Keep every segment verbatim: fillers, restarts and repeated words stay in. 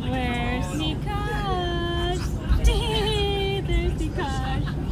Where's Nikash? There's Nikash.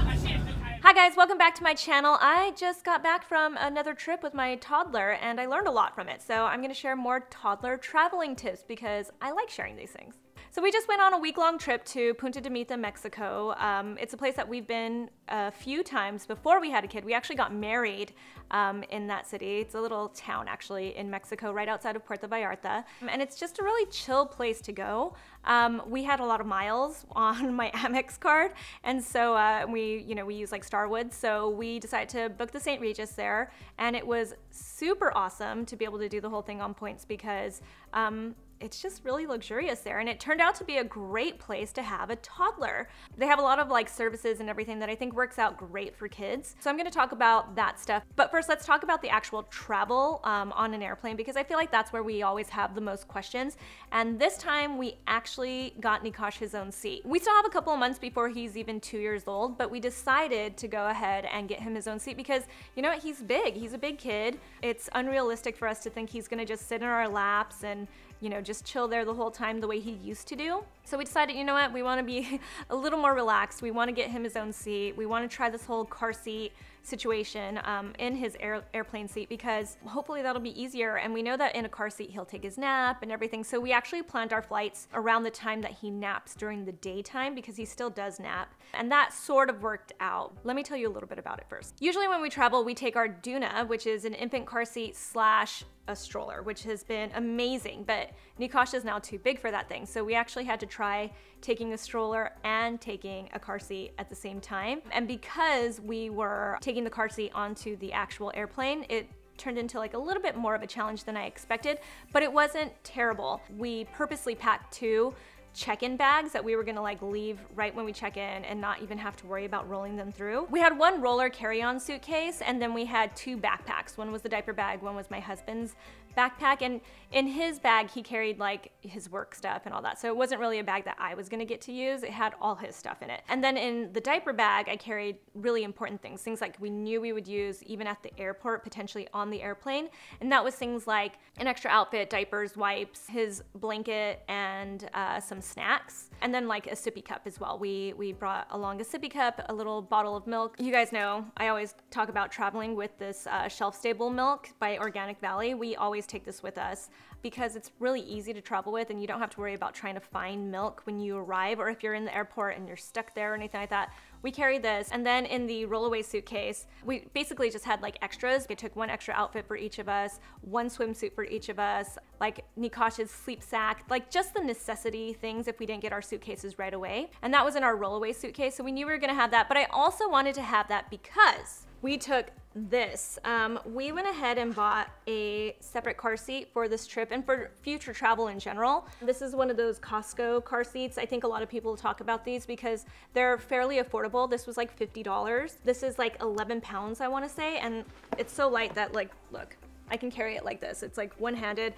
Hi guys, welcome back to my channel. I just got back from another trip with my toddler and I learned a lot from it. So I'm gonna share more toddler traveling tips because I like sharing these things. So we just went on a week-long trip to Punta de Mita, Mexico. Um, it's a place that we've been a few times before we had a kid. We actually got married um, in that city. It's a little town actually in Mexico, right outside of Puerto Vallarta. And it's just a really chill place to go. Um, we had a lot of miles on my Amex card. And so uh, we, you know, we use like Starwood. So we decided to book the Saint Regis there. And it was super awesome to be able to do the whole thing on points because um, it's just really luxurious there. And it turned out to be a great place to have a toddler. They have a lot of like services and everything that I think works out great for kids. So I'm gonna talk about that stuff. But first, let's talk about the actual travel um, on an airplane, because I feel like that's where we always have the most questions. And this time we actually got Nikash his own seat. We still have a couple of months before he's even two years old, but we decided to go ahead and get him his own seat because you know what, he's big, he's a big kid. It's unrealistic for us to think he's gonna just sit in our laps and you know, just chill there the whole time the way he used to do. So we decided, you know what, we wanna be a little more relaxed. We wanna get him his own seat. We wanna try this whole car seat situation um, in his air, airplane seat because hopefully that'll be easier. And we know that in a car seat, he'll take his nap and everything. So we actually planned our flights around the time that he naps during the daytime because he still does nap. And that sort of worked out. Let me tell you a little bit about it first. Usually when we travel, we take our Duna, which is an infant car seat slash a stroller, which has been amazing, but Nikash is now too big for that thing. So we actually had to try taking a stroller and taking a car seat at the same time. And because we were taking the car seat onto the actual airplane, it turned into like a little bit more of a challenge than I expected, but it wasn't terrible. We purposely packed two check-in bags that we were gonna like leave right when we check in and not even have to worry about rolling them through. We had one roller carry-on suitcase and then we had two backpacks. One was the diaper bag, one was my husband's backpack, and in his bag he carried like his work stuff and all that. So it wasn't really a bag that I was gonna get to use. It had all his stuff in it. And then in the diaper bag I carried really important things, things like we knew we would use even at the airport, potentially on the airplane. And that was things like an extra outfit, diapers, wipes, his blanket, and uh, some snacks. And then like a sippy cup as well. We, we brought along a sippy cup, a little bottle of milk. You guys know I always talk about traveling with this uh, shelf-stable milk by Organic Valley. We always take this with us because it's really easy to travel with and you don't have to worry about trying to find milk when you arrive or if you're in the airport and you're stuck there or anything like that. We carry this, and then in the rollaway suitcase, we basically just had like extras. We took one extra outfit for each of us, one swimsuit for each of us, like Nikash's sleep sack, like just the necessity things if we didn't get our suitcases right away. And that was in our rollaway suitcase, so we knew we were gonna have that, but I also wanted to have that because we took this. Um, we went ahead and bought a separate car seat for this trip and for future travel in general. This is one of those Costco car seats. I think a lot of people talk about these because they're fairly affordable. This was like fifty dollars. This is like eleven pounds, I wanna say, and it's so light that like, look, I can carry it like this. It's like one-handed.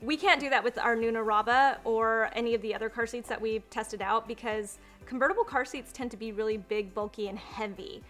We can't do that with our Nuna Rava or any of the other car seats that we've tested out because convertible car seats tend to be really big, bulky, and heavy.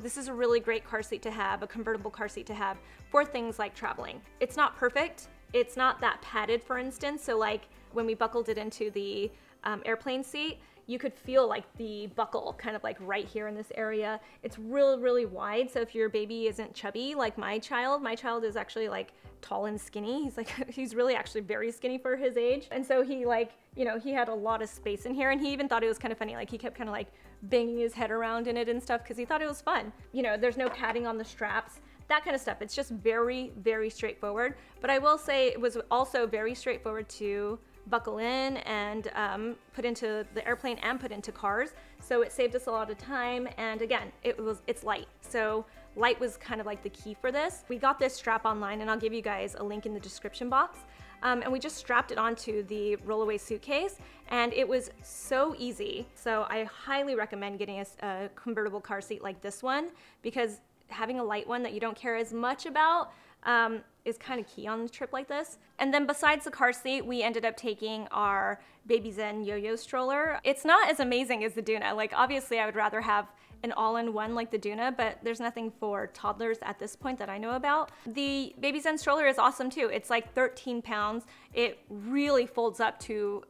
This is a really great car seat to have, a convertible car seat to have for things like traveling. It's not perfect. It's not that padded, for instance. So like when we buckled it into the um, airplane seat, you could feel like the buckle kind of like right here in this area. It's really, really wide. So if your baby isn't chubby, like my child, my child is actually like tall and skinny. He's like, he's really actually very skinny for his age. And so he like, you know, he had a lot of space in here, and he even thought it was kind of funny. Like he kept kind of like banging his head around in it and stuff because he thought it was fun. You know, there's no padding on the straps, that kind of stuff. It's just very, very straightforward. But I will say it was also very straightforward to buckle in and um, put into the airplane and put into cars. So it saved us a lot of time. And again, it was it's light. So light was kind of like the key for this. We got this strap online, and I'll give you guys a link in the description box. Um, and we just strapped it onto the rollaway suitcase, and it was so easy. So I highly recommend getting a, a convertible car seat like this one, because having a light one that you don't care as much about um, is kind of key on a trip like this. And then besides the car seat, we ended up taking our BabyZen Yoyo+ stroller. It's not as amazing as the Duna. Like obviously I would rather have an all-in-one like the Duna, but there's nothing for toddlers at this point that I know about. The BabyZen stroller is awesome too. It's like thirteen pounds. It really folds up to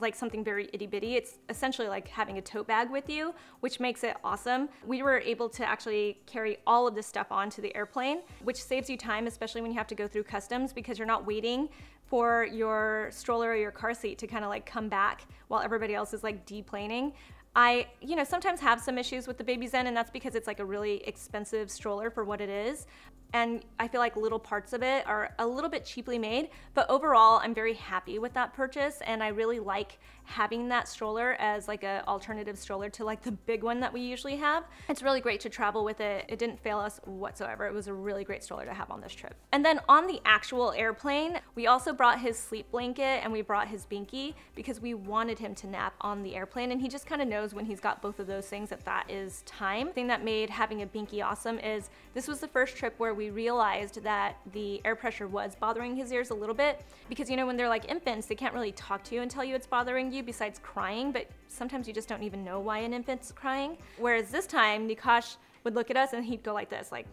like something very itty bitty. It's essentially like having a tote bag with you, which makes it awesome. We were able to actually carry all of this stuff onto the airplane, which saves you time, especially when you have to go through customs, because you're not waiting for your stroller or your car seat to kind of like come back while everybody else is like deplaning. I, you know, sometimes have some issues with the BabyZen, and that's because it's like a really expensive stroller for what it is. And I feel like little parts of it are a little bit cheaply made, but overall I'm very happy with that purchase, and I really like having that stroller as like an alternative stroller to like the big one that we usually have. It's really great to travel with it. It didn't fail us whatsoever. It was a really great stroller to have on this trip. And then on the actual airplane, we also brought his sleep blanket and we brought his binky because we wanted him to nap on the airplane, and he just kind of knows when he's got both of those things that that is time. The thing that made having a binky awesome is this was the first trip where we realized that the air pressure was bothering his ears a little bit, because you know when they're like infants, they can't really talk to you and tell you it's bothering you besides crying, but sometimes you just don't even know why an infant's crying. Whereas this time, Nikash would look at us and he'd go like this, like,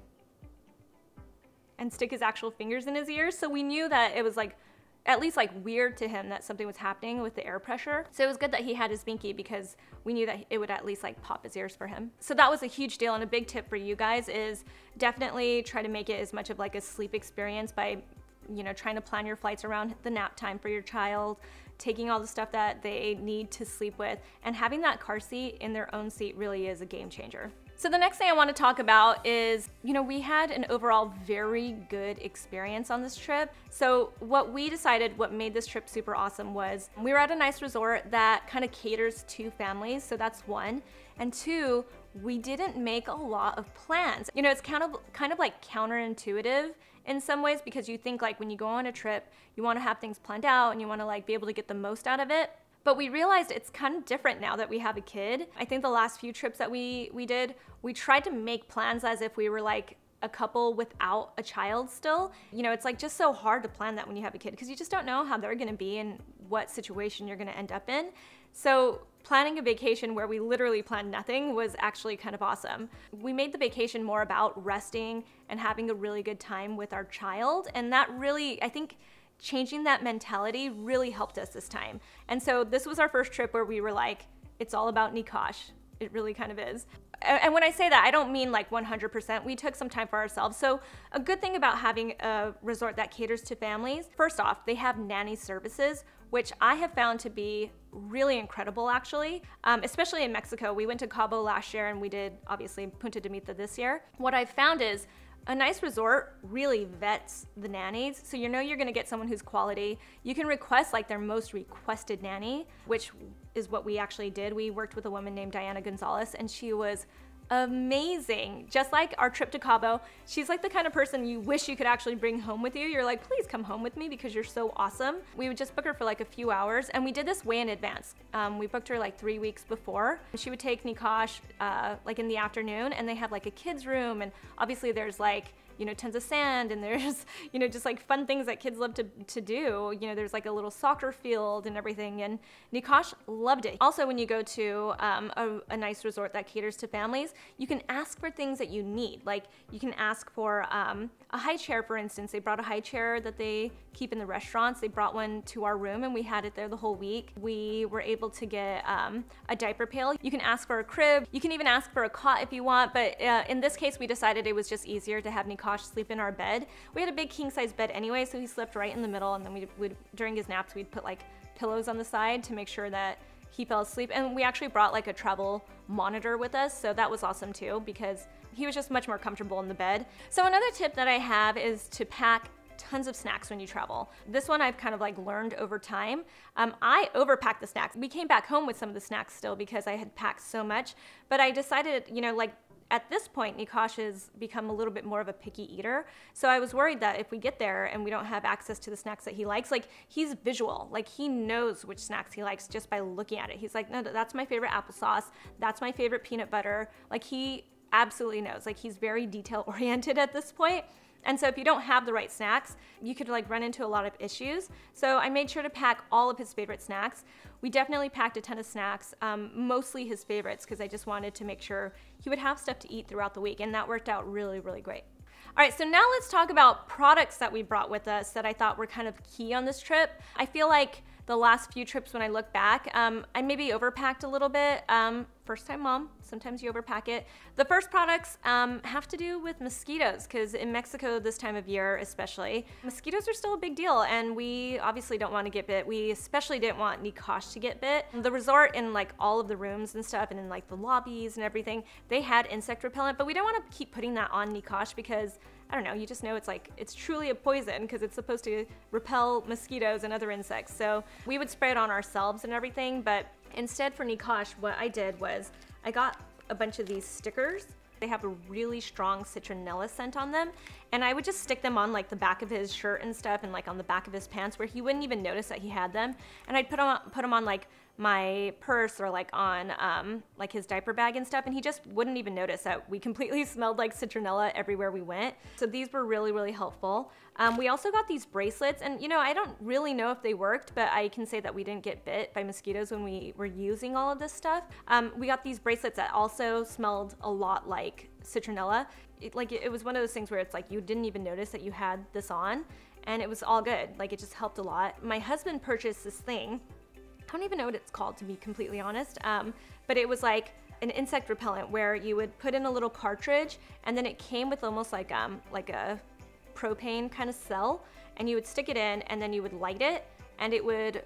and stick his actual fingers in his ears, so we knew that it was like at least like weird to him that something was happening with the air pressure. So it was good that he had his binky because we knew that it would at least like pop his ears for him. So that was a huge deal, and a big tip for you guys is definitely try to make it as much of like a sleep experience by, you know, trying to plan your flights around the nap time for your child, taking all the stuff that they need to sleep with, and having that car seat in their own seat really is a game changer. So the next thing I want to talk about is, you know, we had an overall very good experience on this trip. So what we decided, what made this trip super awesome was we were at a nice resort that kind of caters to families. So that's one. And two, we didn't make a lot of plans. You know, it's kind of, kind of like counterintuitive in some ways, because you think like when you go on a trip, you want to have things planned out and you want to like be able to get the most out of it. But we realized it's kind of different now that we have a kid. I think the last few trips that we, we did, we tried to make plans as if we were like a couple without a child still. You know, it's like just so hard to plan that when you have a kid, because you just don't know how they're gonna be and what situation you're gonna end up in. So planning a vacation where we literally planned nothing was actually kind of awesome. We made the vacation more about resting and having a really good time with our child. And that really, I think, changing that mentality really helped us this time. And so this was our first trip where we were like, it's all about Nikash. It really kind of is. And when I say that, I don't mean like one hundred percent. We took some time for ourselves. So a good thing about having a resort that caters to families, first off, they have nanny services, which I have found to be really incredible actually, um, especially in Mexico. We went to Cabo last year and we did obviously Punta de Mita this year. What I've found is a nice resort really vets the nannies, so you know you're gonna get someone who's quality. You can request like their most requested nanny, which is what we actually did. We worked with a woman named Diana Gonzalez, and she was amazing. Just like our trip to Cabo, she's like the kind of person you wish you could actually bring home with you. You're like, please come home with me because you're so awesome. We would just book her for like a few hours, and we did this way in advance. Um, we booked her like three weeks before. She would take Nikash uh, like in the afternoon, and they have like a kid's room, and obviously there's like, you know, tons of sand, and there's, you know, just like fun things that kids love to, to do. You know, there's like a little soccer field and everything, and Nikash loved it. Also, when you go to um, a, a nice resort that caters to families, you can ask for things that you need. Like you can ask for um, a high chair, for instance. They brought a high chair that they keep in the restaurants. They brought one to our room and we had it there the whole week. We were able to get um, a diaper pail. You can ask for a crib. You can even ask for a cot if you want, but uh, in this case, we decided it was just easier to have Nikash sleep in our bed. We had a big king size bed anyway, so he slept right in the middle, and then we would, during his naps, we'd put like pillows on the side to make sure that he fell asleep. And we actually brought like a travel monitor with us, so that was awesome too, because he was just much more comfortable in the bed. So another tip that I have is to pack tons of snacks when you travel. This one I've kind of like learned over time. Um, I overpacked the snacks. We came back home with some of the snacks still because I had packed so much, but I decided, you know, like at this point, Nikash has become a little bit more of a picky eater. So I was worried that if we get there and we don't have access to the snacks that he likes, like he's visual, like he knows which snacks he likes just by looking at it. He's like, no, that's my favorite applesauce. That's my favorite peanut butter. Like he absolutely knows, like he's very detail oriented at this point. And so if you don't have the right snacks, you could like run into a lot of issues. So I made sure to pack all of his favorite snacks. We definitely packed a ton of snacks, um, mostly his favorites, because I just wanted to make sure he would have stuff to eat throughout the week, and that worked out really, really great. All right, so now let's talk about products that we brought with us that I thought were kind of key on this trip. I feel like the last few trips when I look back. Um, I maybe overpacked a little bit. Um, first time mom, sometimes you overpack it. The first products um, have to do with mosquitoes, because in Mexico this time of year especially, mosquitoes are still a big deal, and we obviously don't want to get bit. We especially didn't want Nikosh to get bit. The resort, in like all of the rooms and stuff, and in like the lobbies and everything, they had insect repellent, but we don't want to keep putting that on Nikosh because, I don't know, you just know it's like, it's truly a poison because it's supposed to repel mosquitoes and other insects. So we would spray it on ourselves and everything, but instead for Nikosh, what I did was I got a bunch of these stickers. They have a really strong citronella scent on them, and I would just stick them on like the back of his shirt and stuff, and like on the back of his pants where he wouldn't even notice that he had them. And I'd put them on, put them on like my purse or like on um, like his diaper bag and stuff, and he just wouldn't even notice that we completely smelled like citronella everywhere we went. So these were really, really helpful. Um, we also got these bracelets, and you know, I don't really know if they worked, but I can say that we didn't get bit by mosquitoes when we were using all of this stuff. Um, we got these bracelets that also smelled a lot like citronella. It, like it was one of those things where it's like you didn't even notice that you had this on, and it was all good. Like it just helped a lot. My husband purchased this thing. I don't even know what it's called, to be completely honest, um, but it was like an insect repellent where you would put in a little cartridge, and then it came with almost like um like a propane kind of cell, and you would stick it in, and then you would light it, and it would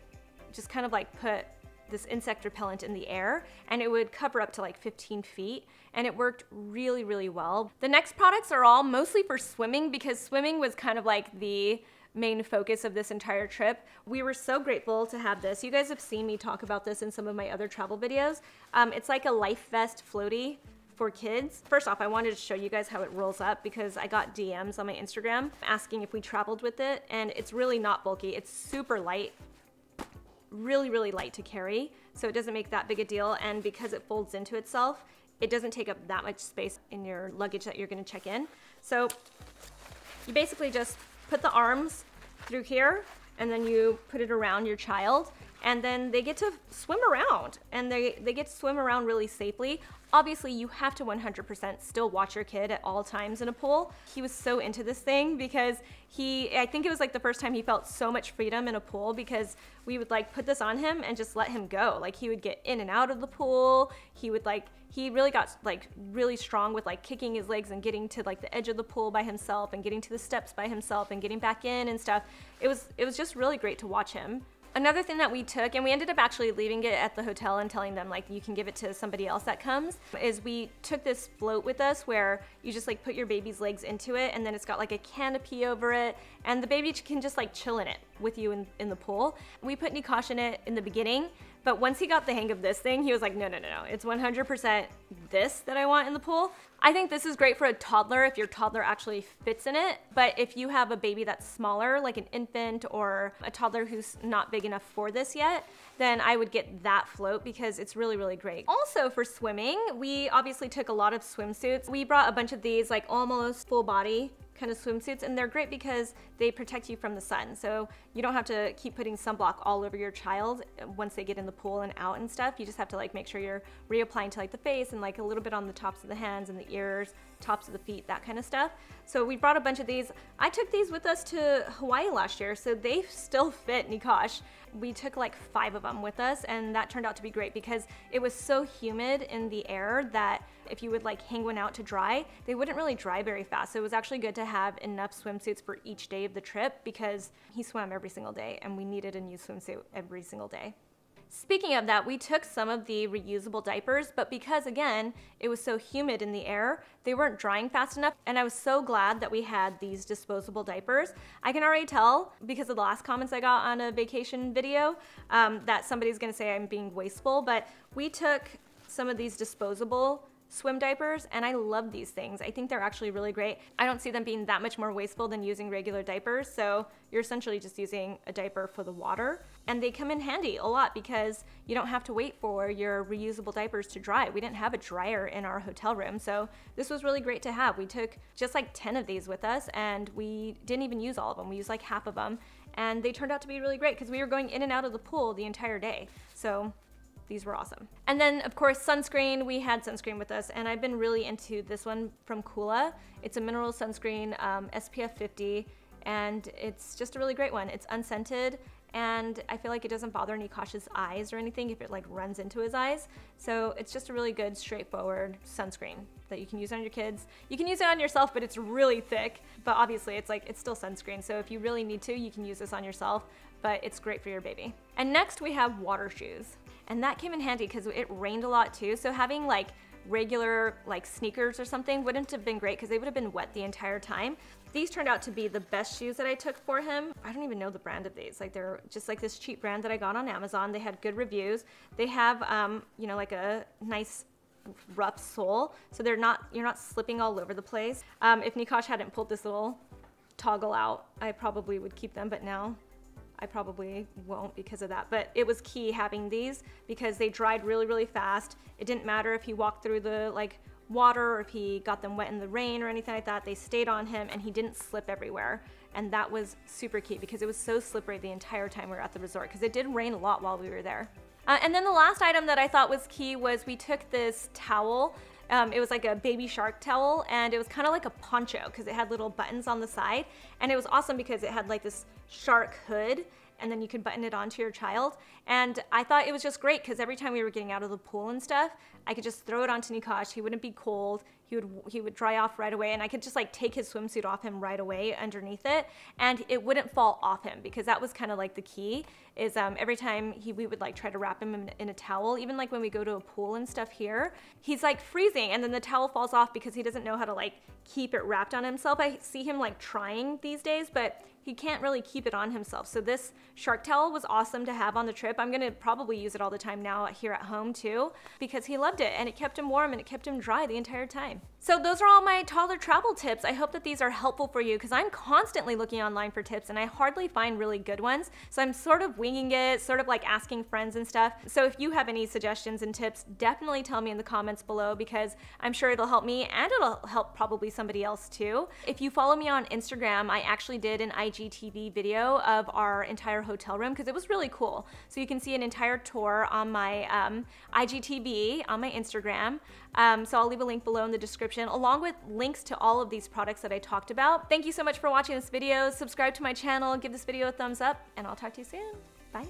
just kind of like put this insect repellent in the air, and it would cover up to like fifteen feet, and it worked really, really well. The next products are all mostly for swimming, because swimming was kind of like the main focus of this entire trip. We were so grateful to have this. You guys have seen me talk about this in some of my other travel videos. Um, it's like a life vest floaty for kids. First off, I wanted to show you guys how it rolls up, because I got D Ms on my Instagram asking if we traveled with it, and it's really not bulky. It's super light, really, really light to carry, so it doesn't make that big a deal, and because it folds into itself, it doesn't take up that much space in your luggage that you're gonna check in. So you basically just put the arms through here, and then you put it around your child, and then they get to swim around, and they, they get to swim around really safely. Obviously, you have to one hundred percent still watch your kid at all times in a pool. He was so into this thing because he, I think it was like the first time he felt so much freedom in a pool, because we would like put this on him and just let him go. Like he would get in and out of the pool. He would like, he really got like really strong with like kicking his legs and getting to like the edge of the pool by himself, and getting to the steps by himself, and getting back in and stuff. It was, it was just really great to watch him. Another thing that we took, and we ended up actually leaving it at the hotel and telling them like you can give it to somebody else that comes, is we took this float with us where you just like put your baby's legs into it, and then it's got like a canopy over it, and the baby can just like chill in it with you in, in the pool. We put Nikosh in it in the beginning, but once he got the hang of this thing, he was like, no, no, no, no, it's one hundred percent this that I want in the pool. I think this is great for a toddler if your toddler actually fits in it, but if you have a baby that's smaller, like an infant or a toddler who's not big enough for this yet, then I would get that float because it's really, really great. Also for swimming, we obviously took a lot of swimsuits. We brought a bunch of these like almost full body kind of swimsuits, and they're great because they protect you from the sun, so you don't have to keep putting sunblock all over your child once they get in the pool and out and stuff. You just have to like make sure you're reapplying to like the face, and like a little bit on the tops of the hands and the ears, tops of the feet, that kind of stuff. So we brought a bunch of these. I took these with us to Hawaii last year, so they still fit Nikosh. We took like five of them with us, and that turned out to be great because it was so humid in the air that if you would like hang one out to dry, they wouldn't really dry very fast. So it was actually good to have enough swimsuits for each day of the trip, because he swam every single day and we needed a new swimsuit every single day. Speaking of that, we took some of the reusable diapers, but because again, it was so humid in the air, they weren't drying fast enough, and I was so glad that we had these disposable diapers. I can already tell, because of the last comments I got on a vacation video, um, that somebody's gonna say I'm being wasteful, but we took some of these disposable swim diapers, and I love these things. I think they're actually really great. I don't see them being that much more wasteful than using regular diapers, so you're essentially just using a diaper for the water. And they come in handy a lot because you don't have to wait for your reusable diapers to dry. We didn't have a dryer in our hotel room, so this was really great to have. We took just like ten of these with us, and we didn't even use all of them. We used like half of them, and they turned out to be really great because we were going in and out of the pool the entire day. So these were awesome. And then of course sunscreen, we had sunscreen with us, and I've been really into this one from Kula. It's a mineral sunscreen, um, S P F fifty, and it's just a really great one. It's unscented, and I feel like it doesn't bother Nikosh's eyes or anything if it like runs into his eyes. So it's just a really good, straightforward sunscreen that you can use on your kids. You can use it on yourself, but it's really thick. But obviously it's like, it's still sunscreen. So if you really need to, you can use this on yourself, but it's great for your baby. And next we have water shoes. And that came in handy because it rained a lot too. So having like regular like sneakers or something wouldn't have been great because they would have been wet the entire time. These turned out to be the best shoes that I took for him. I don't even know the brand of these. Like they're just like this cheap brand that I got on Amazon. They had good reviews. They have, um, you know, like a nice rough sole. So they're not, you're not slipping all over the place. Um, if Nikosh hadn't pulled this little toggle out, I probably would keep them, but now I probably won't because of that. But it was key having these because they dried really, really fast. It didn't matter if he walked through the like water or if he got them wet in the rain or anything like that. They stayed on him and he didn't slip everywhere. And that was super key because it was so slippery the entire time we were at the resort because it did rain a lot while we were there. Uh, and then the last item that I thought was key was we took this towel. Um, it was like a baby shark towel, and it was kind of like a poncho because it had little buttons on the side. And it was awesome because it had like this shark hood, and then you could button it onto your child. And I thought it was just great because every time we were getting out of the pool and stuff, I could just throw it onto Nikosh. He wouldn't be cold. He would, he would dry off right away, and I could just like take his swimsuit off him right away underneath it, and it wouldn't fall off him because that was kind of like the key is um, every time he, we would like try to wrap him in, in a towel, even like when we go to a pool and stuff here, he's like freezing and then the towel falls off because he doesn't know how to like keep it wrapped on himself. I see him like trying these days, but he can't really keep it on himself. So this shark towel was awesome to have on the trip. I'm gonna probably use it all the time now here at home too because he loved it and it kept him warm and it kept him dry the entire time. So those are all my toddler travel tips. I hope that these are helpful for you because I'm constantly looking online for tips and I hardly find really good ones. So I'm sort of winging it, sort of like asking friends and stuff. So if you have any suggestions and tips, definitely tell me in the comments below because I'm sure it'll help me and it'll help probably somebody else too. If you follow me on Instagram, I actually did an I G T V video of our entire hotel room because it was really cool. So you can see an entire tour on my um, I G T V, on my Instagram. Um, so I'll leave a link below in the description. description along with links to all of these products that I talked about. Thank you so much for watching this video. Subscribe to my channel, give this video a thumbs up, and I'll talk to you soon. Bye.